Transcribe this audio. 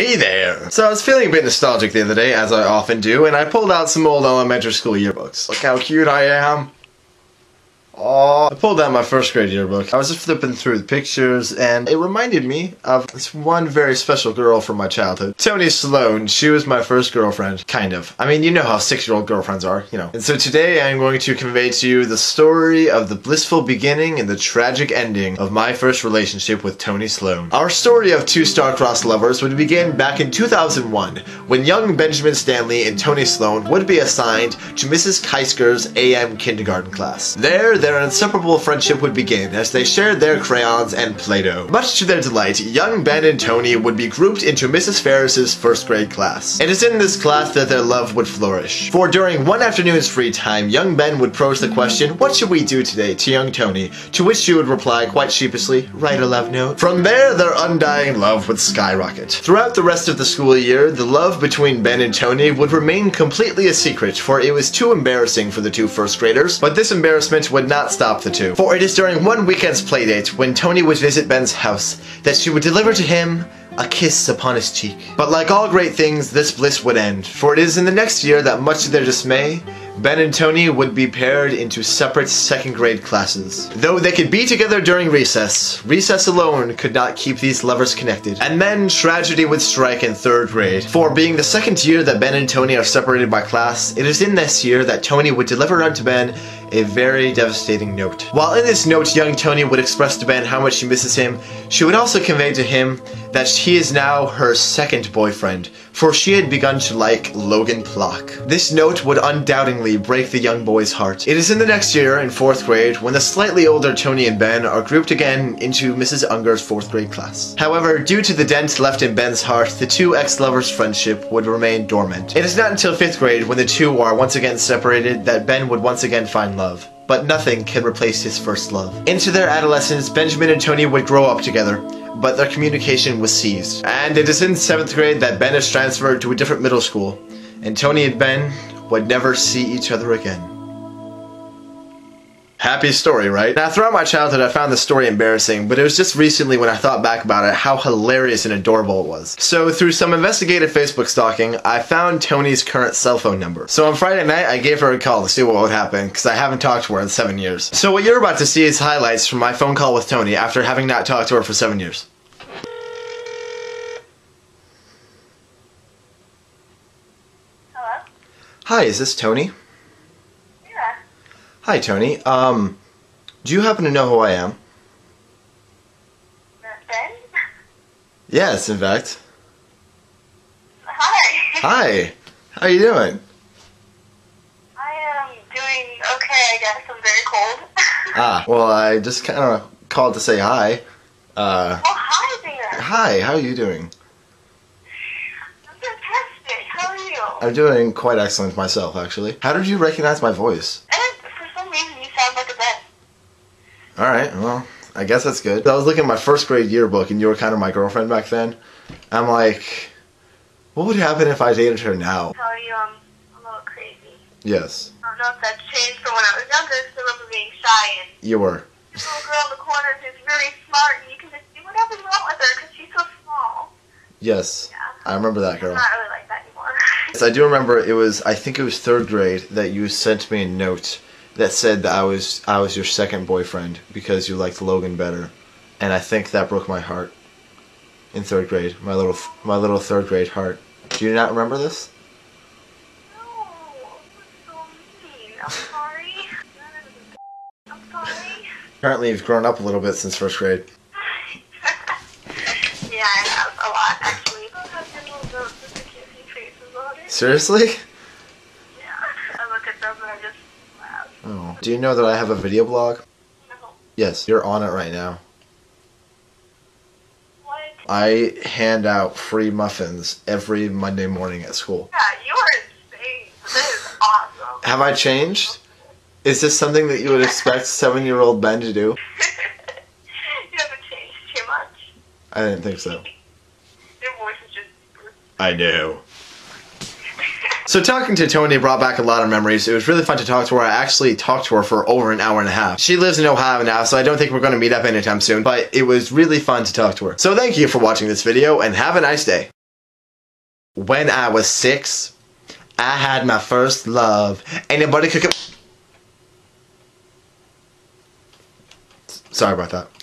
Hey there! So I was feeling a bit nostalgic the other day, as I often do, and I pulled out some old elementary school yearbooks. Look how cute I am! Aww. I pulled out my first grade yearbook. I was just flipping through the pictures, and it reminded me of this one very special girl from my childhood. Toni Sloan. She was my first girlfriend. Kind of. I mean, you know how six-year-old girlfriends are, you know. And so today I'm going to convey to you the story of the blissful beginning and the tragic ending of my first relationship with Toni Sloan. Our story of two star-crossed lovers would begin back in 2001, when young Benjamin Stanley and Toni Sloan would be assigned to Mrs. Keisker's AM kindergarten class. Their inseparable friendship would begin as they shared their crayons and Play-Doh. Much to their delight, young Ben and Toni would be grouped into Mrs. Ferris's first grade class. It is in this class that their love would flourish. For during one afternoon's free time, young Ben would pose the question, "What should we do today?" to young Toni, to which she would reply quite sheepishly, "Write a love note." From there, their undying love would skyrocket. Throughout the rest of the school year, the love between Ben and Toni would remain completely a secret, for it was too embarrassing for the two first graders, but this embarrassment would not stop the two. For it is during one weekend's playdate, when Toni would visit Ben's house, that she would deliver to him a kiss upon his cheek. But like all great things, this bliss would end, for it is in the next year that, much to their dismay, Ben and Toni would be paired into separate second grade classes. Though they could be together during recess, recess alone could not keep these lovers connected. And then tragedy would strike in third grade, for being the second year that Ben and Toni are separated by class, it is in this year that Toni would deliver unto Ben a very devastating note. While in this note young Toni would express to Ben how much she misses him, she would also convey to him that he is now her second boyfriend, for she had begun to like Logan Plock. This note would undoubtedly break the young boy's heart. It is in the next year, in fourth grade, when the slightly older Toni and Ben are grouped again into Mrs. Unger's fourth grade class. However, due to the dent left in Ben's heart, the two ex-lovers' friendship would remain dormant. It is not until fifth grade, when the two are once again separated, that Ben would once again find love. But nothing can replace his first love. Into their adolescence, Benjamin and Toni would grow up together, but their communication was seized. And it is in 7th grade that Ben is transferred to a different middle school, and Toni and Ben would never see each other again. Happy story, right? Now, throughout my childhood, I found this story embarrassing, but it was just recently when I thought back about it how hilarious and adorable it was. So, through some investigative Facebook stalking, I found Toni's current cell phone number. So, on Friday night, I gave her a call to see what would happen, because I haven't talked to her in 7 years. So, what you're about to see is highlights from my phone call with Toni after having not talked to her for 7 years. Hello? Hi, is this Toni? Hi, Toni. Do you happen to know who I am? Ben? Yes, in fact. Hi. Hi. How are you doing? I am doing okay, I guess. I'm very cold. Ah, well, I just kind of called to say hi. Oh, hi there. Hi, how are you doing? I'm fantastic. How are you? I'm doing quite excellent myself, actually. How did you recognize my voice? Alright, well, I guess that's good. I was looking at my first grade yearbook and you were kind of my girlfriend back then. I'm like, what would happen if I dated her now? Tell you I'm a little crazy. Yes. I don't know if that's changed from when I was younger, because I remember being shy and... You were. This little girl in the corner who's very smart and you can just do whatever you want with her because she's so small. Yes. Yeah. I remember that girl. I'm not really like that anymore. Yes, I do remember it was, I think it was third grade that you sent me a note that said that I was your second boyfriend because you liked Logan better, and I think that broke my heart in third grade, my little third grade heart. Do you not remember this? No, that's so mean. I'm sorry. I'm sorry. Apparently, you've grown up a little bit since first grade. Yeah, I have a lot actually. I don't have your little notes with the kissy faces on it. Seriously? Yeah, I look at them and I just. Oh. Do you know that I have a video blog? No. Yes, you're on it right now. What? I hand out free muffins every Monday morning at school. Yeah, you are insane. This is awesome. Have I changed? Is this something that you would expect 7-year-old Ben to do? You haven't changed too much. I didn't think so. Your voice is just... I do. So talking to Toni brought back a lot of memories. It was really fun to talk to her. I actually talked to her for over an hour and a half. She lives in Ohio now, so I don't think we're going to meet up anytime soon, but it was really fun to talk to her. So thank you for watching this video, and have a nice day. When I was 6, I had my first love. Anybody could... Sorry about that.